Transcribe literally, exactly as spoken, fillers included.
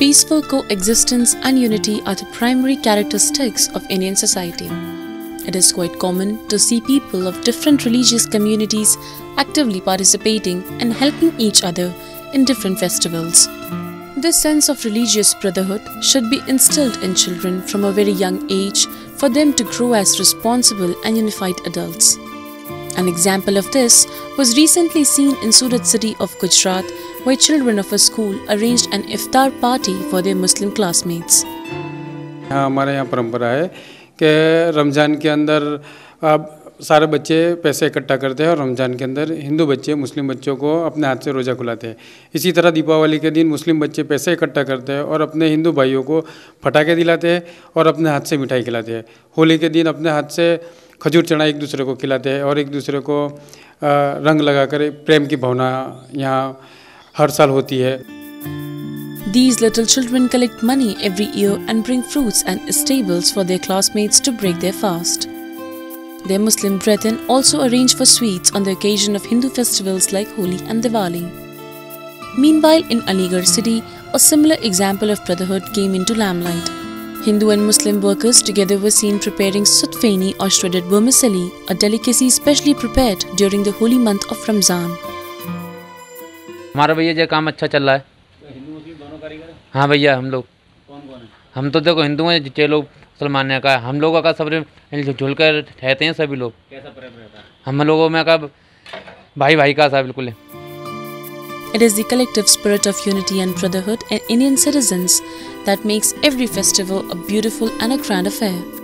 Peaceful coexistence and unity are the primary characteristics of Indian society. It is quite common to see people of different religious communities actively participating and helping each other in different festivals. This sense of religious brotherhood should be instilled in children from a very young age for them to grow as responsible and unified adults. An example of this was recently seen in Surat city of Gujarat, where children of a school arranged an iftar party for their Muslim classmates. हमारे यहाँ परंपरा है कि रमज़ान के अंदर अब सारे बच्चे पैसे इकट्ठा करते हैं और रमज़ान के अंदर हिंदू बच्चे मुस्लिम बच्चों को अपने हाथ से रोज़ा खुलाते हैं। इसी तरह दीपावली के दिन मुस्लिम बच्चे पैसे इकट्ठा करते हैं और अपने हिंदू भाइयों को फटाके दिलाते हैं और अपने हाथ से मिठाई खिलाते हैं। होली के दिन अपने हाथ से खजूर चना एक दूसरे को खिलाते हैं और एक दूसरे को रंग लगाकर प्रेम की भावना यहाँ हर साल होती है। These little children collect money every year and bring fruits and stables for their classmates to break their fast. Their Muslim brethren also arrange for sweets on the occasion of Hindu festivals like Holi and Diwali. Meanwhile, in Aligarh city, a similar example of brotherhood came into limelight. Hindu and Muslim workers together were seen preparing Sutfeni or shredded vermicelli, a delicacy specially prepared during the holy month of Ramadan. हमारा भैया ये काम अच्छा चल रहा है। हिंदू मुस्लिम दोनों कारीगर हैं? हाँ भैया हम लोग। कौन कौन है? हम तो देखो हिंदू हैं, छह लोग मुसलमान का, हम लोगों का सब झुलकर रहते हैं सभी लोग। कैसा प्रेम रहता है? हम लोगों में का भाई भाई का सा बिल्कुल है। It is the collective spirit of unity and brotherhood in Indian citizens that makes every festival a beautiful and a grand affair.